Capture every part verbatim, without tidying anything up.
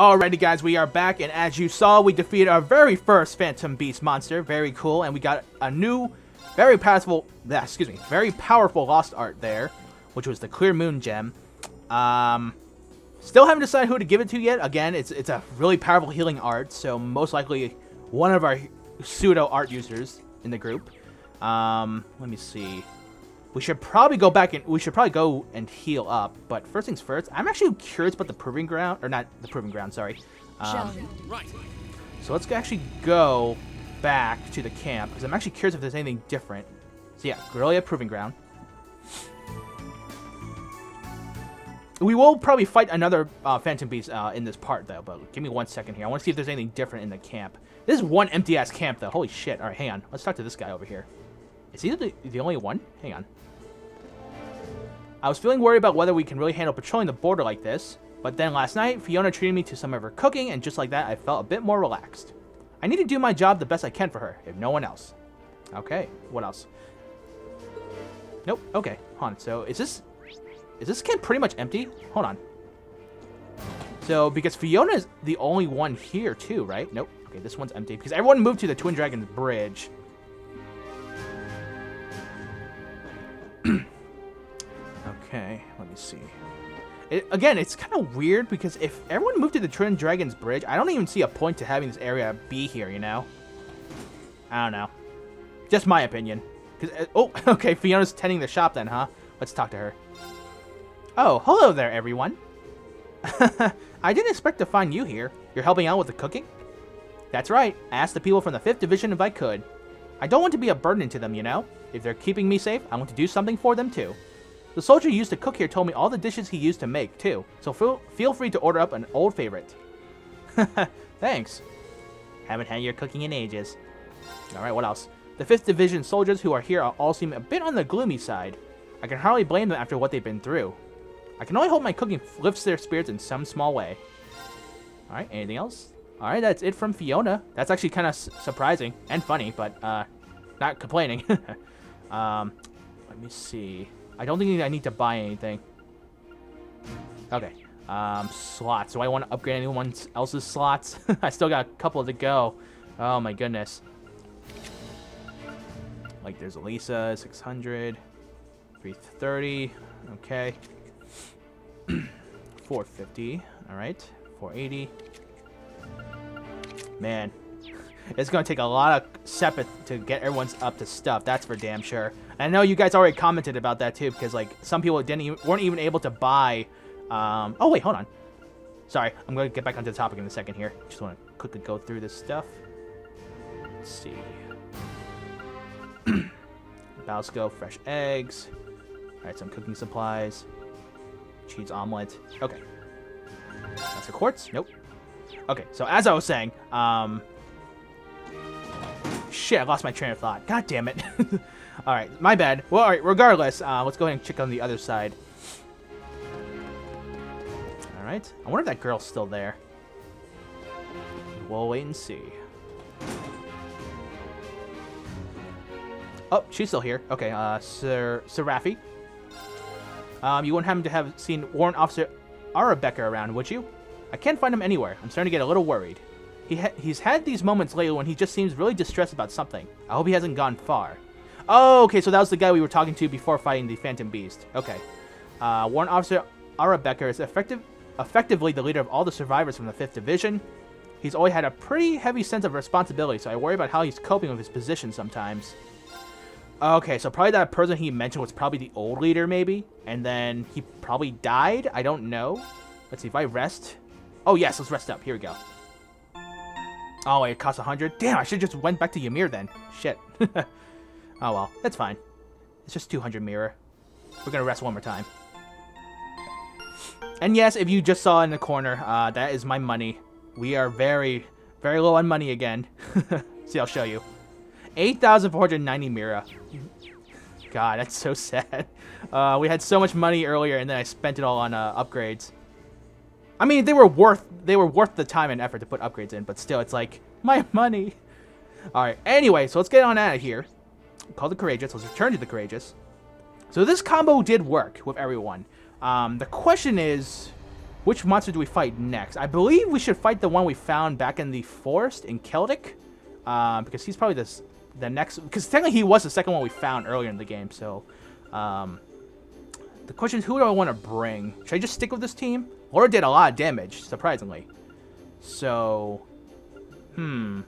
Alrighty guys, we are back, and as you saw, we defeated our very first Phantom Beast monster. Very cool, and we got a new, very powerful, excuse me, very powerful Lost Art there, which was the Clear Moon Gem. Um, still haven't decided who to give it to yet. Again, it's, it's a really powerful healing art, so most likely one of our pseudo art users in the group. Um, let me see. We should probably go back and we should probably go and heal up. But first things first, I'm actually curious about the proving ground, or not the proving ground, sorry. Um, so let's actually go back to the camp because I'm actually curious if there's anything different. So yeah, Garrelia Proving Ground. We will probably fight another uh, Phantom Beast uh, in this part though. But give me one second here. I want to see if there's anything different in the camp. This is one empty ass camp though. Holy shit! All right, hang on. Let's talk to this guy over here. Is he the, the only one? Hang on. I was feeling worried about whether we can really handle patrolling the border like this, but then last night, Fiona treated me to some of her cooking, and just like that, I felt a bit more relaxed. I need to do my job the best I can for her, if no one else. Okay, what else? Nope, okay, hold on. So, is this... Is this camp pretty much empty? Hold on. So, because Fiona is the only one here, too, right? Nope. Okay, this one's empty, because everyone moved to the Twin Dragons Bridge. Okay, let me see. It, again, it's kind of weird because if everyone moved to the Twin Dragons Bridge, I don't even see a point to having this area be here, you know? I don't know. Just my opinion. Cause, oh, okay, Fiona's tending the shop then, huh? Let's talk to her. Oh, hello there, everyone. I didn't expect to find you here. You're helping out with the cooking? That's right. I asked the people from the fifth Division if I could. I don't want to be a burden to them, you know? If they're keeping me safe, I want to do something for them, too. The soldier who used to cook here told me all the dishes he used to make, too, so feel, feel free to order up an old favorite. Thanks. Haven't had your cooking in ages. Alright, what else? The fifth Division soldiers who are here all seem a bit on the gloomy side. I can hardly blame them after what they've been through. I can only hope my cooking lifts their spirits in some small way. Alright, anything else? Alright, that's it from Fiona. That's actually kind of su- surprising and funny, but uh, not complaining. um, let me see... I don't think I need to buy anything. Okay. Um, slots. Do I want to upgrade anyone else's slots? I still got a couple to go. Oh, my goodness. Like, there's Alisa, six hundred. three thirty. Okay. four fifty. All right. four eighty. Man. It's going to take a lot of sepith to get everyone's up to stuff. That's for damn sure. I know you guys already commented about that too, because like some people didn't even, weren't even able to buy. Um, oh wait, hold on. Sorry, I'm going to get back onto the topic in a second here. Just want to quickly go through this stuff. Let's see. Balsko, fresh eggs. All right, some cooking supplies. Cheese omelet. Okay. That's for quartz. Nope. Okay, so as I was saying, um. Shit, I lost my train of thought. God damn it. Alright, my bad. Well, alright, regardless, uh, let's go ahead and check on the other side. Alright. I wonder if that girl's still there. We'll wait and see. Oh, she's still here. Okay, uh, Sir Seraphi. Um, you wouldn't happen to have seen Warrant Officer Arabecker around, would you? I can't find him anywhere. I'm starting to get a little worried. He ha he's had these moments lately when he just seems really distressed about something. I hope he hasn't gone far. Oh, okay, so that was the guy we were talking to before fighting the Phantom Beast. Okay. Uh, Warrant Officer Arabecker is effective, effectively the leader of all the survivors from the fifth Division. He's always had a pretty heavy sense of responsibility, so I worry about how he's coping with his position sometimes. Okay, so probably that person he mentioned was probably the old leader, maybe? And then he probably died? I don't know. Let's see, if I rest... Oh, yes, let's rest up. Here we go. Oh, it costs one hundred. Damn, I should have just went back to Ymir then. Shit. Oh, well. That's fine. It's just two hundred mirror. We're going to rest one more time. And yes, if you just saw in the corner, uh, that is my money. We are very, very low on money again. See, I'll show you. eight thousand four hundred ninety mirror. God, that's so sad. Uh, we had so much money earlier, and then I spent it all on uh, upgrades. I mean, they were worth they were worth the time and effort to put upgrades in, but still, it's like, my money. All right, anyway, so let's get on out of here. Call the Courageous. Let's return to the Courageous. So this combo did work with everyone. Um, the question is, Which monster do we fight next? I believe we should fight the one we found back in the forest in Celdic. Uh, because he's probably this, the next... Because technically he was the second one we found earlier in the game, so... Um, the question is, who do I want to bring? Should I just stick with this team? Laura did a lot of damage, surprisingly. So... Hmm...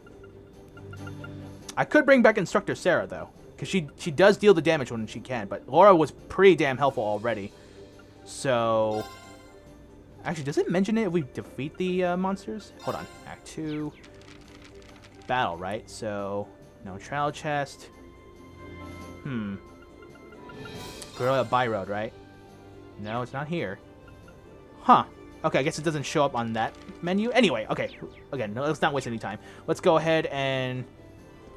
I could bring back Instructor Sarah, though. Because she, she does deal the damage when she can, but Laura was pretty damn helpful already. So... Actually, does it mention it if we defeat the uh, monsters? Hold on. Act two. Battle, right? So, no trial chest. Hmm. Guerrilla Byroad, right? No, it's not here. Huh. Okay, I guess it doesn't show up on that menu. Anyway, okay. Again, no, let's not waste any time. Let's go ahead and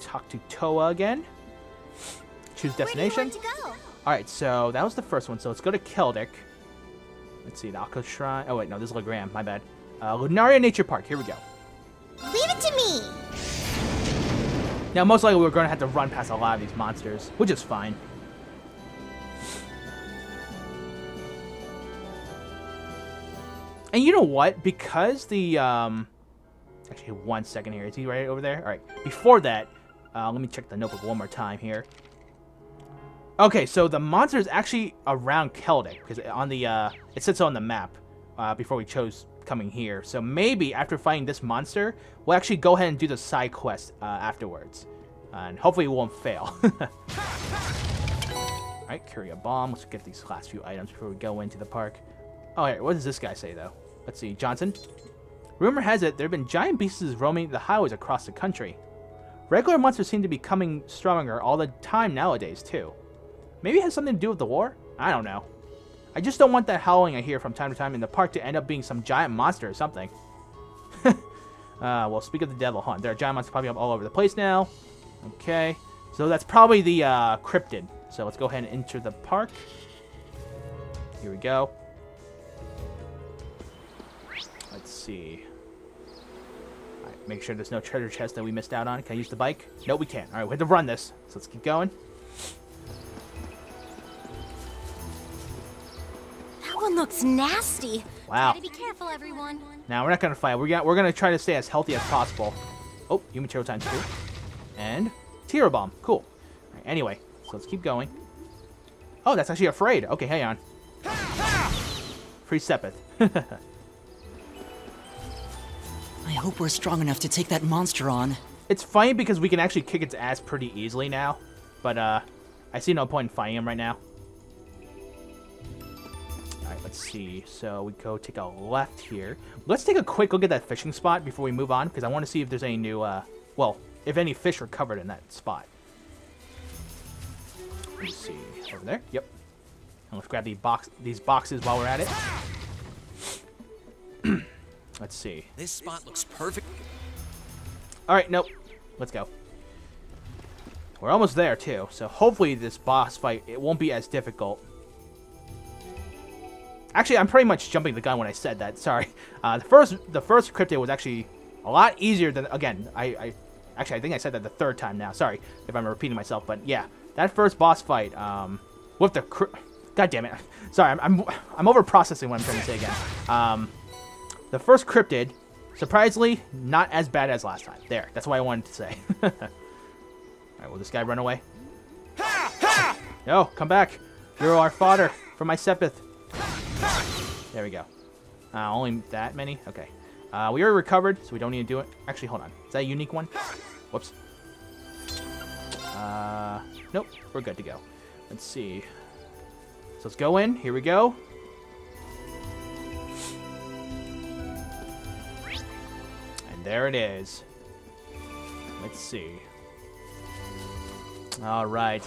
talk to Toa again. Choose destination. Alright, so that was the first one. So let's go to Celdic. Let's see, the Aqua Shrine. Oh, wait, no, this is Lagram. My bad. Uh, Lunaria Nature Park. Here we go. Leave it to me! Now, most likely, we're going to have to run past a lot of these monsters, which is fine. And you know what? Because the... Um... Actually, one second here. Is he right over there? All right. Before that, uh, let me check the notebook one more time here. Okay, so the monster is actually around Celdic, because on the uh, it sits on the map uh, before we chose coming here. So maybe after fighting this monster, we'll actually go ahead and do the side quest uh, afterwards, uh, and hopefully it won't fail. All right, carry a bomb. Let's get these last few items before we go into the park. All right, what does this guy say though? Let's see, Johnson. Rumor has it there have been giant beasts roaming the highways across the country. Regular monsters seem to be coming stronger all the time nowadays too. Maybe it has something to do with the war? I don't know. I just don't want that howling I hear from time to time in the park to end up being some giant monster or something. uh, well, speak of the devil, huh? There are giant monsters popping up all over the place now. Okay. So that's probably the uh, cryptid. So let's go ahead and enter the park. Here we go. Let's see. All right, make sure there's no treasure chest that we missed out on. Can I use the bike? No, we can't. All right, we have to run this. So let's keep going. One looks nasty. Wow. Gotta be careful, everyone. Now we're not gonna fight. We're gonna we're gonna try to stay as healthy as possible. Oh, human material times two, and Tira bomb. Cool. All right, anyway, so let's keep going. Oh, that's actually a frayed. Okay, hang on. Free sepith. I hope we're strong enough to take that monster on. It's funny because we can actually kick its ass pretty easily now, but uh, I see no point in fighting him right now. Let's see, so we go take a left here. Let's take a quick look at that fishing spot before we move on, because I want to see if there's any new, uh, well, if any fish are covered in that spot. Let's see, over there, yep. And let's grab the box, these boxes while we're at it. Let's see. This spot looks perfect. All right, nope, let's go. We're almost there too, so hopefully this boss fight, it won't be as difficult. Actually, I'm pretty much jumping the gun when I said that. Sorry. Uh, the first, the first cryptid was actually a lot easier than. Again, I, I actually I think I said that the third time now. Sorry if I'm repeating myself, but yeah, that first boss fight um, with the. God damn it! Sorry, I'm I'm, I'm over processing what I'm trying to say again. Um, the first cryptid, surprisingly, not as bad as last time. There, that's what I wanted to say. All right, will this guy run away? No, come back! You're our fodder for my sepith. There we go. Uh, only that many? Okay. Uh, we already recovered, so we don't need to do it. Actually, hold on. Is that a unique one? Whoops. Uh, nope. We're good to go. Let's see. So let's go in. Here we go. And there it is. Let's see. All right.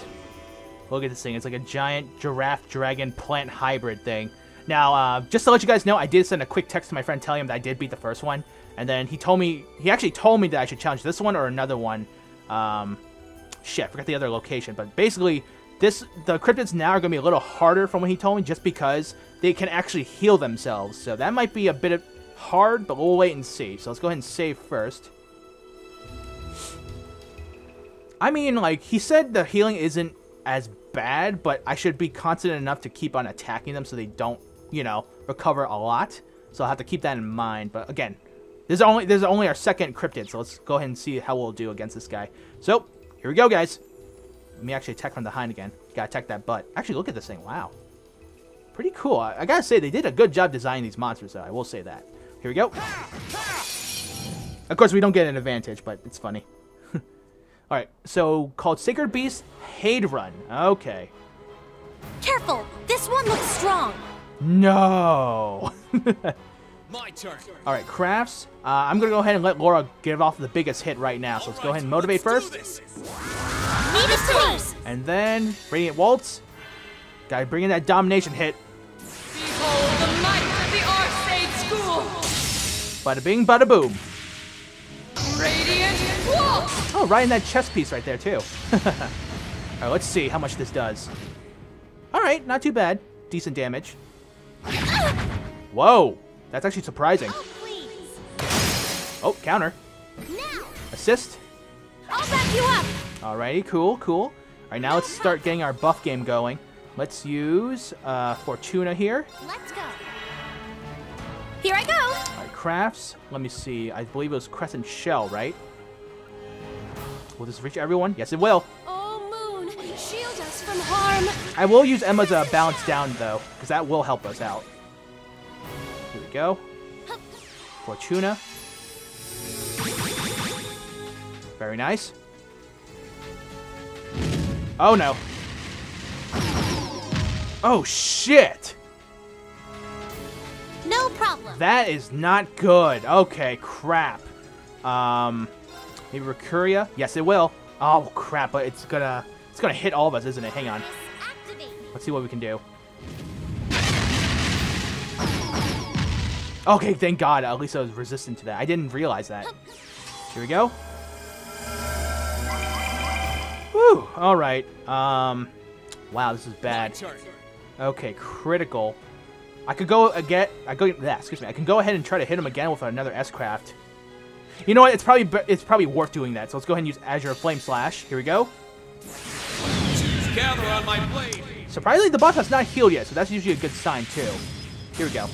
Look at this thing. It's like a giant giraffe dragon plant hybrid thing. Now, uh, just to let you guys know, I did send a quick text to my friend telling him that I did beat the first one. And then he told me, he actually told me that I should challenge this one or another one. Um, shit, I forgot the other location. But basically, this the cryptids now are going to be a little harder from what he told me just because they can actually heal themselves. So that might be a bit hard, but we'll wait and see. So let's go ahead and save first. I mean, like, he said the healing isn't as bad, but I should be constant enough to keep on attacking them so they don't, you know, recover a lot. So I'll have to keep that in mind. But again, this is only this is only our second cryptid, so let's go ahead and see how we'll do against this guy. So here we go, guys. Let me actually attack from behind again. Gotta attack that butt. Actually, look at this thing. Wow. Pretty cool. I, I gotta say, they did a good job designing these monsters, though. I will say that. Here we go. Of course, we don't get an advantage, but it's funny. Alright, so called Sacred Beast Heidrun. Okay. Careful! This one looks strong! No! My turn. Alright, crafts. Uh, I'm gonna go ahead and let Laura give off the biggest hit right now. So let's go ahead and motivate first. And then Radiant Waltz. Gotta bring in that domination hit. Behold the might of the Arcade School! Bada bing, bada boom. Radiant Waltz! Oh, right in that chest piece right there, too. Alright, let's see how much this does. Alright, not too bad. Decent damage. Whoa! That's actually surprising. Oh, oh counter. Now. Assist. I'll back you up. Alrighty, cool, cool. Alright, now let's start getting our buff game going. Let's use uh, Fortuna here. Let's go. Here I go. Alright, crafts. Let me see. I believe it was Crescent Shell, right? Will this reach everyone? Yes, it will. Oh, moon, shield us from harm. I will use Emma to balance down, though, because that will help us out. Here we go. Fortuna. Very nice. Oh no. Oh shit. No problem. That is not good. Okay, crap. Um maybe Recuria? Yes it will. Oh crap, but it's gonna it's gonna hit all of us, isn't it? Hang on. Let's see what we can do. Okay, thank God Alisa was resistant to that. I didn't realize that. Here we go. Whew, all right. Um, wow, this is bad. Okay, critical. I could go again. I go. Yeah, excuse me. I can go ahead and try to hit him again with another S-Craft. You know what? It's probably it's probably worth doing that. So let's go ahead and use Azure Flame Slash. Here we go. Gather on my blade. Surprisingly, the boss has not healed yet, so that's usually a good sign too. Here we go.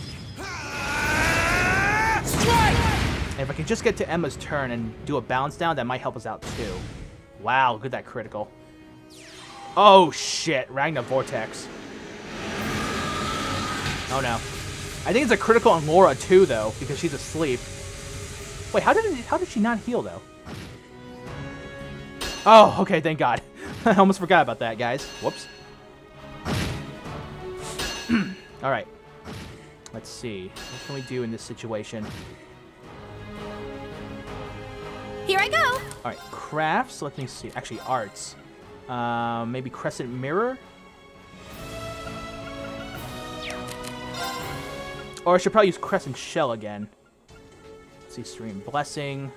Strike! And if I can just get to Emma's turn and do a bounce down, that might help us out too. Wow, good that critical. Oh shit, Ragna Vortex. Oh no. I think it's a critical on Laura too though, because she's asleep. Wait, how did it, how did she not heal though? Oh, okay, thank God. I almost forgot about that, guys. Whoops. Alright. Let's see. What can we do in this situation? Here I go! Alright, crafts. Let me see. Actually, arts. Uh, maybe Crescent Mirror? Or I should probably use Crescent Shell again. Let's see, Serene Blessing.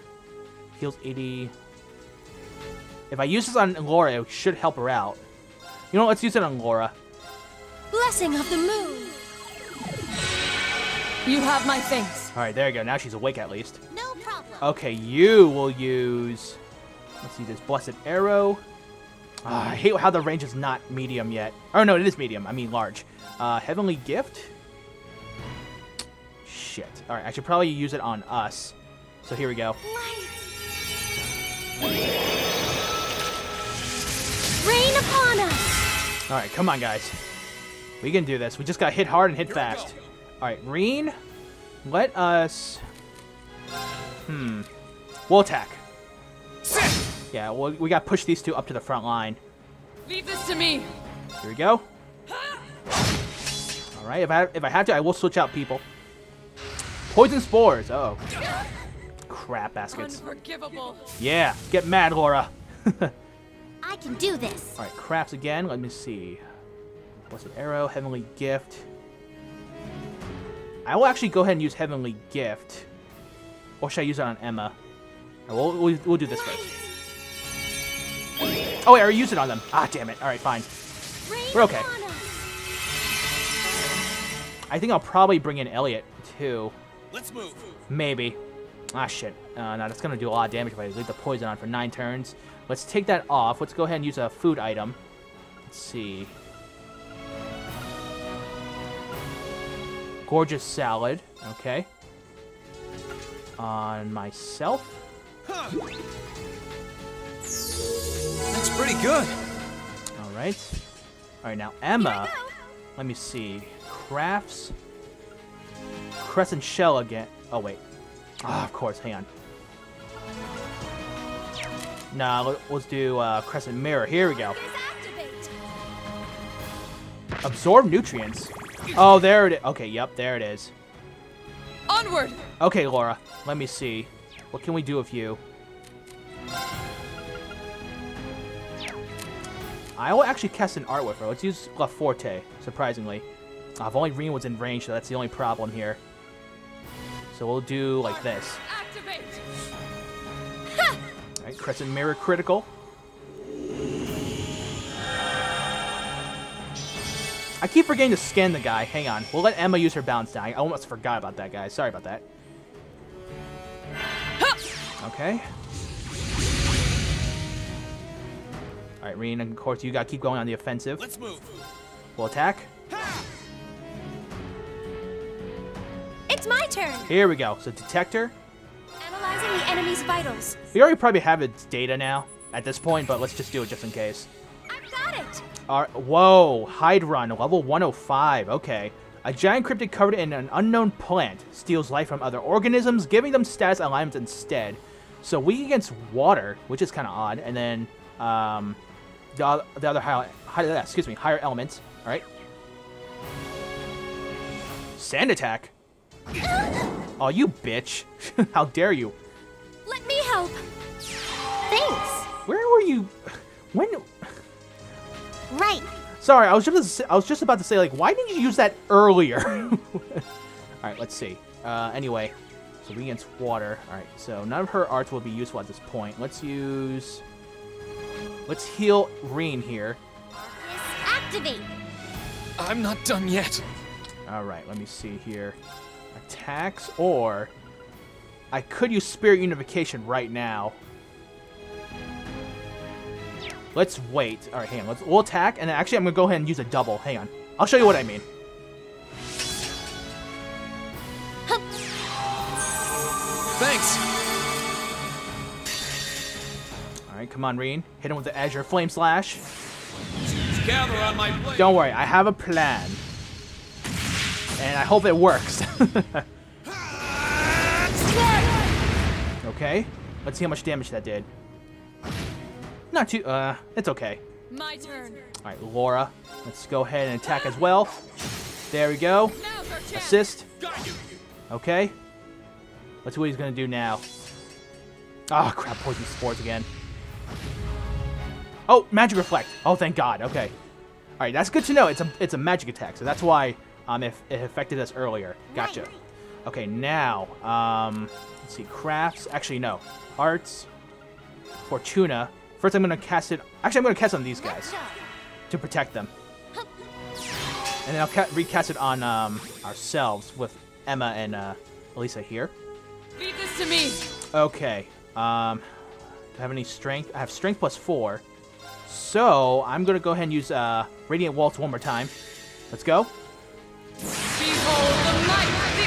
Heals eighty. If I use this on Laura, it should help her out. You know what? Let's use it on Laura. Blessing of the Moon! You have my thanks. Alright, there you go. Now she's awake at least. No problem. Okay, you will use... Let's see this Blessed Arrow. Uh, I hate how the range is not medium yet. Oh, no, it is medium. I mean large. Uh, Heavenly Gift? Shit. Alright, I should probably use it on us. So here we go. Light. Rain upon us! Alright, come on, guys. We can do this. We just got hit hard and hit Here fast. Alright, Rean, let us... Hmm. We'll attack. Yeah, well, we gotta push these two up to the front line. Leave this to me. Here we go. Alright, if I, if I have to, I will switch out people. Poison spores. Uh oh. Crap baskets. Unforgivable. Yeah, get mad, Laura. I can do this. Alright, crafts again. Let me see. Blessed Arrow, Heavenly Gift. I will actually go ahead and use Heavenly Gift. Or should I use it on Emma? We'll, we'll, we'll do this first. Oh, wait, I used it on them. Ah, damn it. All right, fine. We're okay. I think I'll probably bring in Elliot, too. Let's move. Maybe. Ah, shit. Uh, no, that's going to do a lot of damage if I leave the poison on for nine turns. Let's take that off. Let's go ahead and use a food item. Let's see. Gorgeous Salad, okay. On myself. Huh. That's pretty good. All right. All right, now Emma, let me see. Crafts, Crescent Shell again. Oh, wait. Ah, oh, of course, hang on. Nah, let's do uh, Crescent Mirror. Here we go. Absorb nutrients. Oh, there it is. Okay, yep, there it is. Onward. Okay, Laura, let me see. What can we do with you? I will actually cast an art with her. Let's use La Forte, surprisingly. Uh, if only Rean was in range, so that's the only problem here. So we'll do like this. Alright, Crescent Mirror critical. I keep forgetting to scan the guy. Hang on. We'll let Emma use her bounce down. I almost forgot about that guy. Sorry about that. Okay. Alright, Rean, of course, you gotta keep going on the offensive. Let's move. We'll attack. It's my turn. Here we go. So, detector. Analyzing the enemy's vitals. We already probably have its data now at this point, but let's just do it just in case. I've got it. All right, whoa, Heidrun, level one oh five, okay. A giant cryptid covered in an unknown plant steals life from other organisms, giving them status alignments instead. So weak against water, which is kind of odd, and then um, the, the other high, high, excuse me, higher elements, all right. Sand attack. Oh, you bitch. How dare you. Let me help. Thanks. Where were you? When? Right. Sorry, I was just I was just about to say, like, why didn't you use that earlier? All right, let's see. Uh, anyway, so we against water. All right, so none of her arts will be useful at this point. Let's use. Let's heal Rean here. Activate. I'm not done yet. All right, let me see here. Attacks, or I could use Spirit Unification right now. Let's wait. All right, hang on. Let's, we'll attack, and actually, I'm going to go ahead and use a double. Hang on. I'll show you what I mean. Thanks. All right, come on, Rean. Hit him with the Azure Flame Slash. Gather on my plate. Don't worry. I have a plan, and I hope it works. Okay. Let's see how much damage that did. Not too, uh, it's okay. My turn. All right, Laura, let's go ahead and attack as well. There we go. Assist. Okay. Let's see what he's going to do now. Oh, crap, poison spores again. Oh, magic reflect. Oh, thank God. Okay. All right, that's good to know. It's a it's a magic attack, so that's why um, it, it affected us earlier. Gotcha. Okay, now, um, let's see, crafts. Actually, no. Arts. Fortuna. First, I'm going to cast it... Actually, I'm going to cast on these guys to protect them. And then I'll ca recast it on um, ourselves with Emma and uh, Alisa here. Leave this to me. Okay. Um, do I have any strength? I have strength plus four. So, I'm going to go ahead and use uh, Radiant Waltz one more time. Let's go. Behold the might of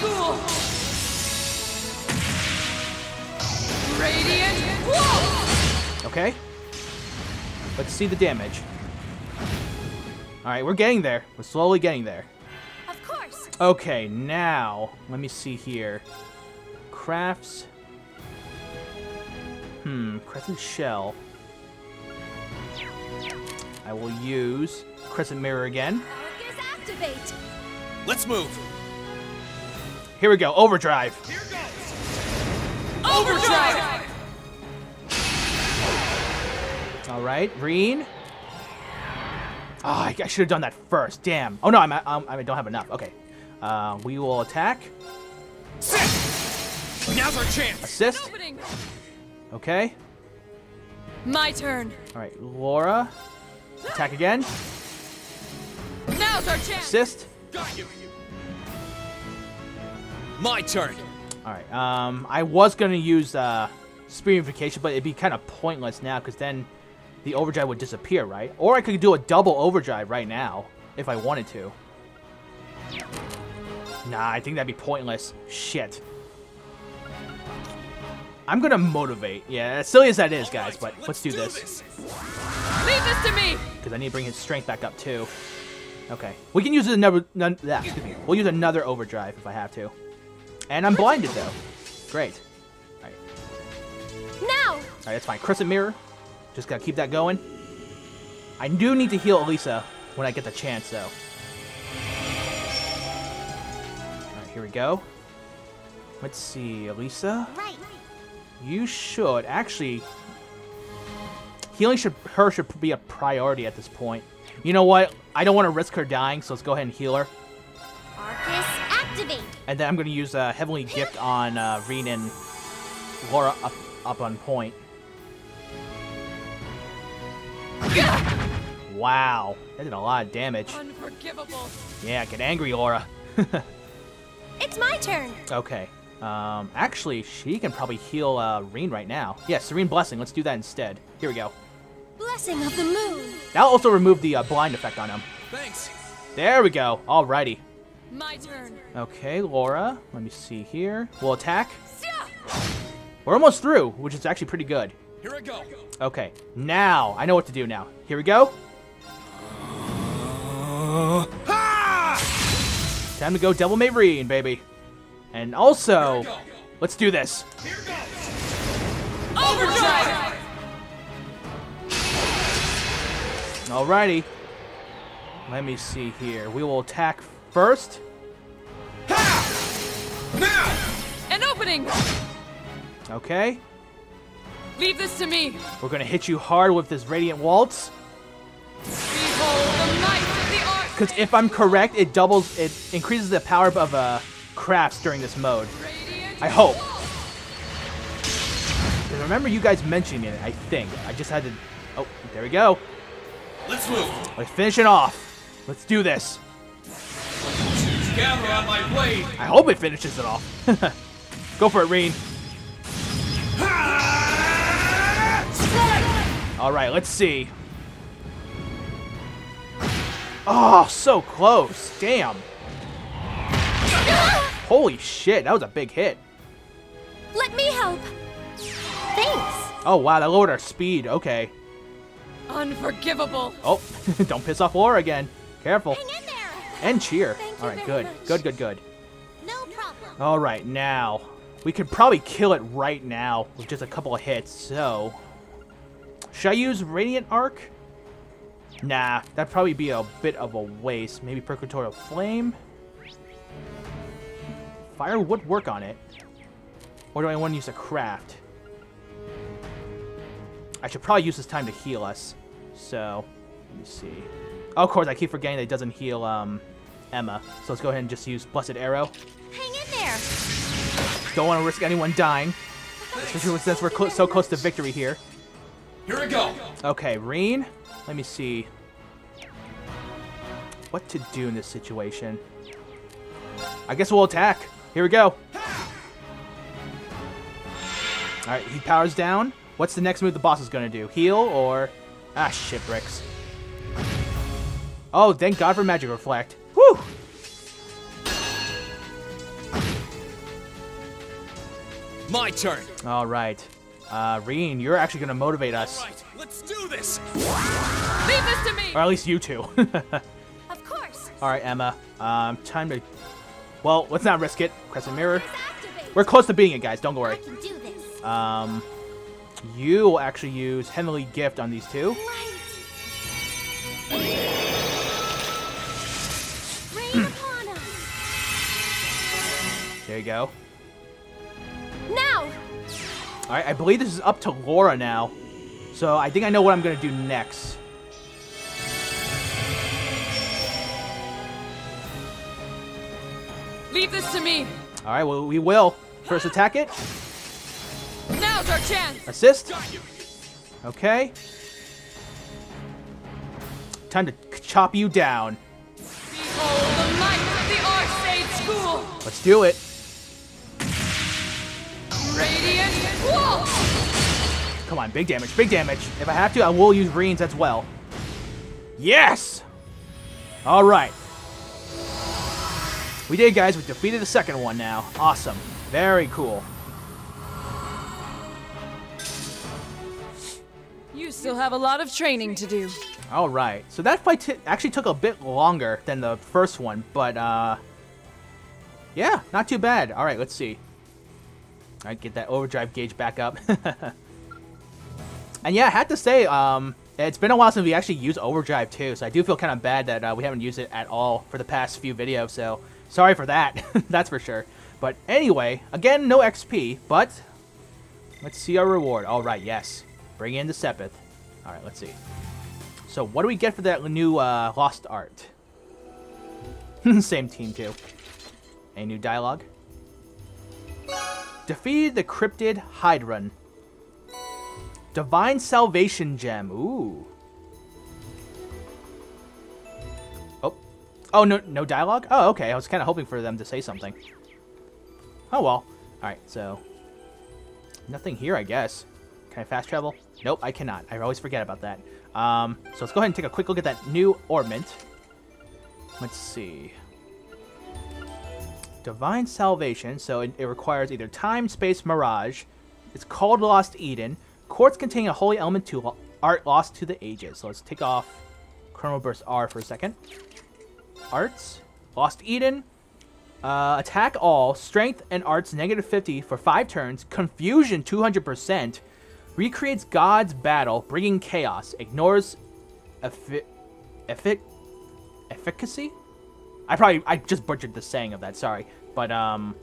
the Arcade School! Radiant Waltz! Okay, let's see the damage. All right, we're getting there. We're slowly getting there. Of course. Okay, now, let me see here. Crafts. Hmm, Crescent Shell. I will use Crescent Mirror again. Activate. Let's move. Here we go, Overdrive. Here goes. Overdrive! Overdrive! All right, Rean. Oh, I, I should have done that first. Damn. Oh no, I'm, I'm, I don't have enough. Okay, uh, we will attack. Set. Now's our chance. Assist. Okay. My turn. All right, Laura. Attack again. Now's our chance. Assist. Got you. My turn. All right. Um, I was gonna use uh, Spirification, but it'd be kind of pointless now because then the overdrive would disappear, right? Or I could do a double overdrive right now if I wanted to. Nah, I think that'd be pointless. Shit. I'm gonna motivate. Yeah, as silly as that is, guys, but let's do this. Leave this to me! Because I need to bring his strength back up, too. Okay. We can use another... None, ah, excuse me. We'll use another overdrive if I have to. And I'm blinded, though. Great. All right. Now! All right, that's fine. Crescent Mirror. Just gotta keep that going. I do need to heal Alisa when I get the chance, though. All right, here we go. Let's see, Alisa. Right. You should actually... Healing should her should be a priority at this point. You know what? I don't want to risk her dying, so let's go ahead and heal her. Arcus, activate. And then I'm going to use a Heavenly Gift on uh, Rean and Laura up, up on point. Yeah! Wow, that did a lot of damage. Unforgivable. Yeah, get angry, Laura. It's my turn. Okay. Um, actually, she can probably heal uh, Rean right now. Yeah, Serene Blessing. Let's do that instead. Here we go. Blessing of the Moon. That'll also remove the uh, blind effect on him. Thanks. There we go. Alrighty. My turn. Okay, Laura. Let me see here. We'll attack. Yeah. We're almost through, which is actually pretty good. Here I go. Okay. Now I know what to do. Now here we go. Uh, ha! Time to go Devil May Rean, baby. And also, go. Let's do this. Here goes. Overdrive! Alrighty. Let me see here. We will attack first. Ha! Now! An opening! Okay. Leave this to me. We're going to hit you hard with this Radiant Waltz. Because if I'm correct, it doubles, it increases the power of a... Uh, crafts during this mode. I hope. I remember you guys mentioning it, I think. I just had to... Oh, there we go. Let's move. Let's finish it off. Let's do this. Gather on my blade. I hope it finishes it off. Go for it, Rean. Alright, let's see. Oh, so close. Damn. Holy shit, that was a big hit. Let me help. Thanks. Oh, wow, that lowered our speed. Okay. Unforgivable. Oh, don't piss off Laura again. Careful. Hang in there. And cheer. Thank All right, good. Much. Good, good, good. No problem. All right, now. We could probably kill it right now with just a couple of hits, so... Should I use Radiant Arc? Nah, that'd probably be a bit of a waste. Maybe Percutatorial Flame? Fire would work on it. Or do I want to use a craft? I should probably use this time to heal us. So, let me see. Oh, of course, I keep forgetting that it doesn't heal um, Emma. So let's go ahead and just use Blessed Arrow. Hang in there. Don't want to risk anyone dying. Especially since we're cl so close to victory here. Here we go. Okay, Rean. Let me see. What to do in this situation. I guess we'll attack. Here we go. Alright, he powers down. What's the next move the boss is going to do? Heal or... Ah, shitbricks. Oh, thank God for Magic Reflect. Woo! My turn. Alright. Uh, Rean, you're actually going to motivate us. Alright, let's do this. Leave this to me! Or at least you two. Of course. Alright, Emma. Um, time to... Well, let's not risk it. Crescent Mirror. We're close to beating it, guys. Don't worry. I can do this. Um, you will actually use Heavenly Gift on these two. Rain upon us. There you go. Now. All right, I believe this is up to Laura now, so I think I know what I'm gonna do next. Leave this to me. All right, well, we will. First attack it. Now's our chance. Assist. Okay. Time to chop you down. Behold the might of the Arcade School. Let's do it. Radiant Waltz. Come on, big damage, big damage. If I have to, I will use Rean's as well. Yes. All right. We did, guys. We defeated the second one now. Awesome. Very cool. You still have a lot of training to do. All right. So that fight t actually took a bit longer than the first one, but uh, yeah, not too bad. All right, let's see. All right, get that overdrive gauge back up. And yeah, I have to say, um, it's been a while since we actually used overdrive too, so I do feel kind of bad that uh, we haven't used it at all for the past few videos. So sorry for that. That's for sure. But anyway, again, no X P, but let's see our reward. All right, yes. Bring in the sepith. All right, let's see. So what do we get for that new uh, Lost Art? Same team too. A new dialogue. Defeat the Cryptid Heidrun. Divine Salvation Gem. Ooh. Oh. Oh, no, no dialogue? Oh, okay. I was kind of hoping for them to say something. Oh, well. All right, so nothing here, I guess. Can I fast travel? Nope, I cannot. I always forget about that. Um, so let's go ahead and take a quick look at that new ornament. Let's see. Divine Salvation. So it, it requires either Time, Space, Mirage. It's called Lost Eden. Quartz containing a holy element to art lost to the ages. So let's take off Chronoburst R for a second. Arts. Lost Eden. Uh, attack all. Strength and arts negative fifty for five turns. Confusion two hundred percent. Recreates God's battle, bringing chaos. Ignores effi effic efficacy? I probably, I just butchered the saying of that, sorry. But, um,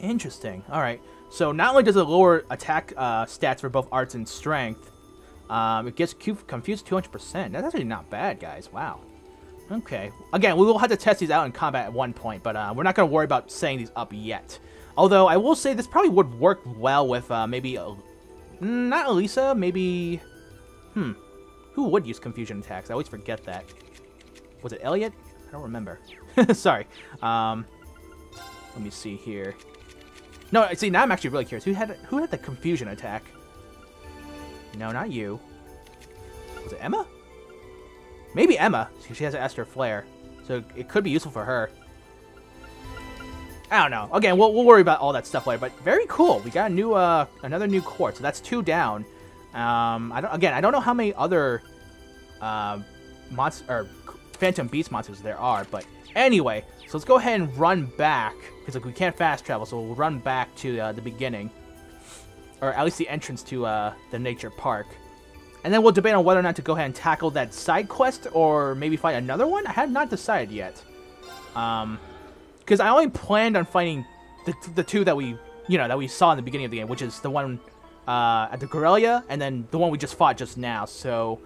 interesting. All right. So not only does it lower attack uh, stats for both arts and strength, um, it gets confused two hundred percent. That's actually not bad, guys. Wow. Okay. Again, we will have to test these out in combat at one point, but uh, we're not going to worry about setting these up yet. Although, I will say this probably would work well with uh, maybe... A Not Alisa, maybe... Hmm. Who would use confusion attacks? I always forget that. Was it Elliot? I don't remember. Sorry. Um, let me see here. No, see, now I'm actually really curious. Who had who had the confusion attack? No, not you. Was it Emma? Maybe Emma. She has an Astro Flare, so it could be useful for her. I don't know. Again, we'll, we'll worry about all that stuff later, but very cool. We got a new, uh, another new quartz, so that's two down. Um, I don't, again, I don't know how many other uh, monst or Phantom Beast monsters there are, but anyway, so let's go ahead and run back, because like, we can't fast travel, so we'll run back to uh, the beginning, or at least the entrance to uh, the nature park. And then we'll debate on whether or not to go ahead and tackle that side quest, or maybe fight another one? I have not decided yet. Um... Because I only planned on fighting the, the two that we, you know, that we saw in the beginning of the game, which is the one uh, at the Garrelia, and then the one we just fought just now. So,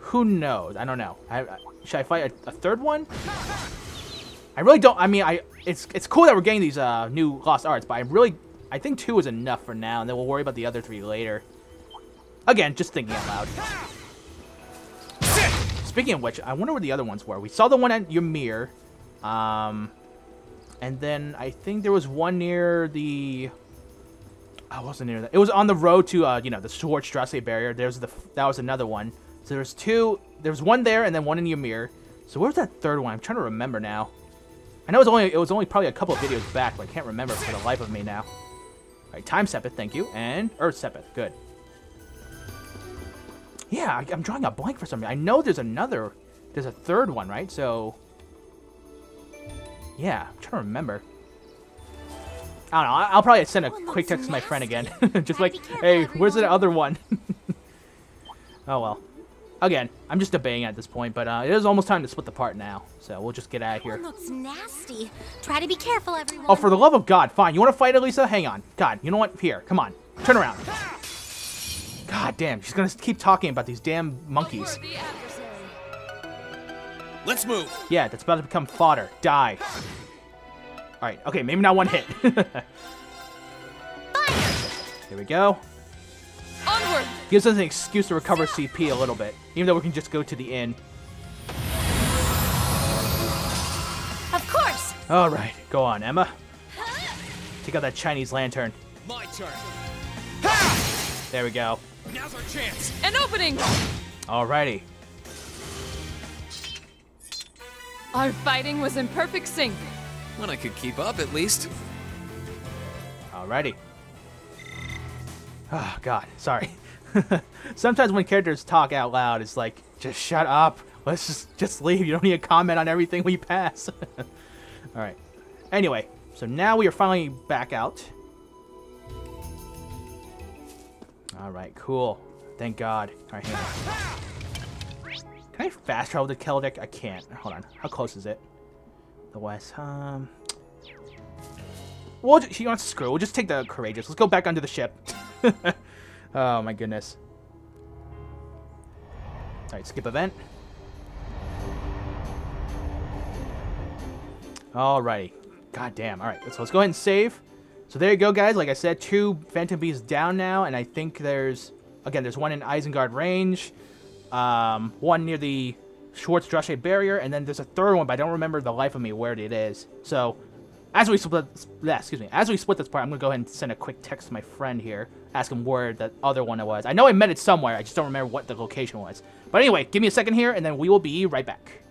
who knows? I don't know. I, I, should I fight a, a third one? I really don't. I mean, I it's it's cool that we're getting these uh, new Lost Arts, but I really I think two is enough for now, and then we'll worry about the other three later. Again, just thinking out loud. Speaking of which, I wonder where the other ones were. We saw the one at Ymir. Um. And then I think there was one near the... I wasn't near that. It was on the road to, uh, you know, the Schwarzstrasse barrier. There's the that was another one. So there's two. There's one there, and then one in Ymir. So where's that third one? I'm trying to remember now. I know it was only it was only probably a couple of videos back, but I can't remember for the life of me now. All right, time sepith, thank you, and earth sepith, good. Yeah, I, I'm drawing a blank for something. I know there's another, there's a third one, right? So. Yeah, I'm trying to remember. I don't know. I'll probably send a quick text to my friend again. Just like, hey, where's the other one? Oh, well. Again, I'm just debating at this point, but uh, it is almost time to split the part now. So we'll just get out of here. Looks nasty. Try to be careful, everyone. Oh, for the love of God. Fine. You want to fight, Alisa? Hang on. God, you know what? Here, come on. Turn around. God damn. She's going to keep talking about these damn monkeys. Let's move. Yeah, that's about to become fodder. Die. All right. Okay, maybe not one hit. Here we go. Onward. Gives us an excuse to recover C P a little bit, even though we can just go to the inn. Of course. All right. Go on, Emma. Take out that Chinese lantern. My turn. Ha! There we go. Now's our chance. An opening. All righty. Our fighting was in perfect sync. When I could keep up, at least. Alrighty. Oh, God. Sorry. Sometimes when characters talk out loud, it's like, just shut up. Let's just, just leave. You don't need to comment on everything we pass. Alright. Anyway, so now we are finally back out. Alright, cool. Thank God. Alright, hang on. Can I fast travel to Celdic? I can't. Hold on. How close is it? The West. Um. Well, she wants to screw. We'll just take the Courageous. Let's go back onto the ship. Oh my goodness. Alright, skip event. Alrighty. God damn. Alright, so let's go ahead and save. So there you go, guys. Like I said, two Phantom Beasts down now, and I think there's, again, there's one in Isengard range, um, one near the Schwarz-Drasche barrier, and then there's a third one, but I don't remember the life of me where it is. So, as we split, yeah, excuse me, as we split this part, I'm gonna go ahead and send a quick text to my friend here, ask him where that other one was. I know I met it somewhere, I just don't remember what the location was. But anyway, give me a second here, and then we will be right back.